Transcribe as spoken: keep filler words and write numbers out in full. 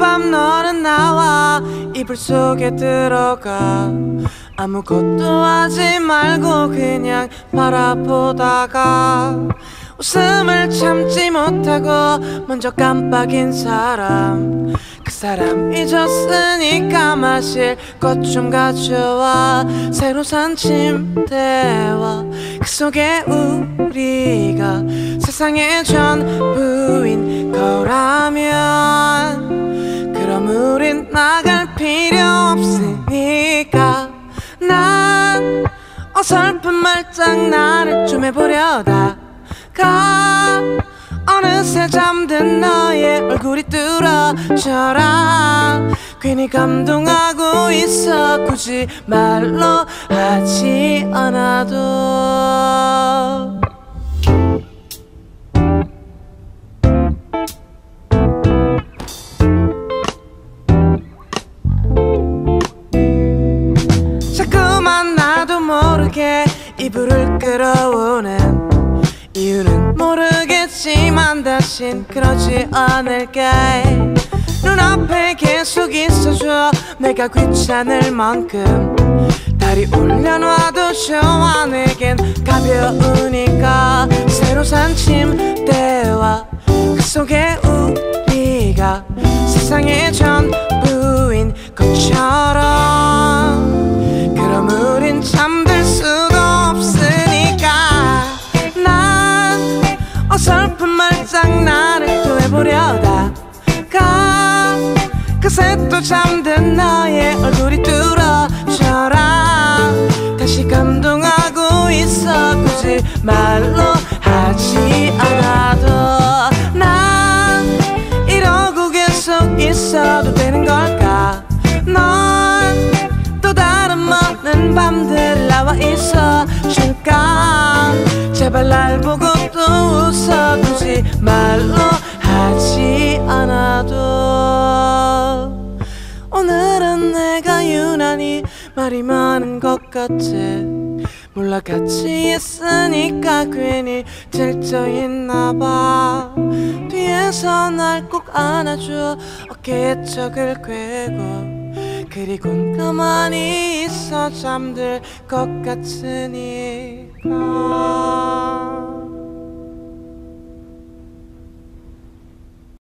밤 너는 나와 이불 속에 들어가 아무것도 하지 말고 그냥 바라보다가 웃음을 참지 못하고 먼저 깜빡인 사람, 그 사람 잊었으니까 마실 것 좀 가져와. 새로 산 침대와 그 속에 우리가 세상의 전부인 거라면 그럼 우린 나갈 필요 없으니까. 난 어설픈 말장난을 좀 해보려다 가 어느새 잠든 너의 얼굴이 뚫어져라. 괜히 감동하고 있어 굳이 말로 하지 않아도. 자꾸만 나도 모르게 이불을 끌어오는 이유는 모르겠지만 다신 그러지 않을게. 눈앞에 계속 있어줘 내가 귀찮을 만큼. 다리 올려놔도 좋아 내겐 가벼우니까. 새로 산 침대와 그 속에 우리가 세상의 전부인 것처럼 그럼 우린 잠들 수도 없으니까. 어설픈 말장난을 또 해보려다 가 그새 또 잠든 너의 얼굴이 뚫어져라. 다시 감동하고 있어 굳이 말로 하지 않아도. 난 이러고 계속 있어도 되는 걸까. 넌 또 다른 많은 밤들 나와 있어 줄까. 제발 날 보고 또 웃어 굳이 말로 하지 않아도. 오늘은 내가 유난히 말이 많은 것 같아. 몰라 같이 있으니까 괜히 들떠있나 봐. 뒤에서 날 꼭 안아줘 어깨에 척을 괴고 그리곤 가만히 있어 잠들 것 같으니까.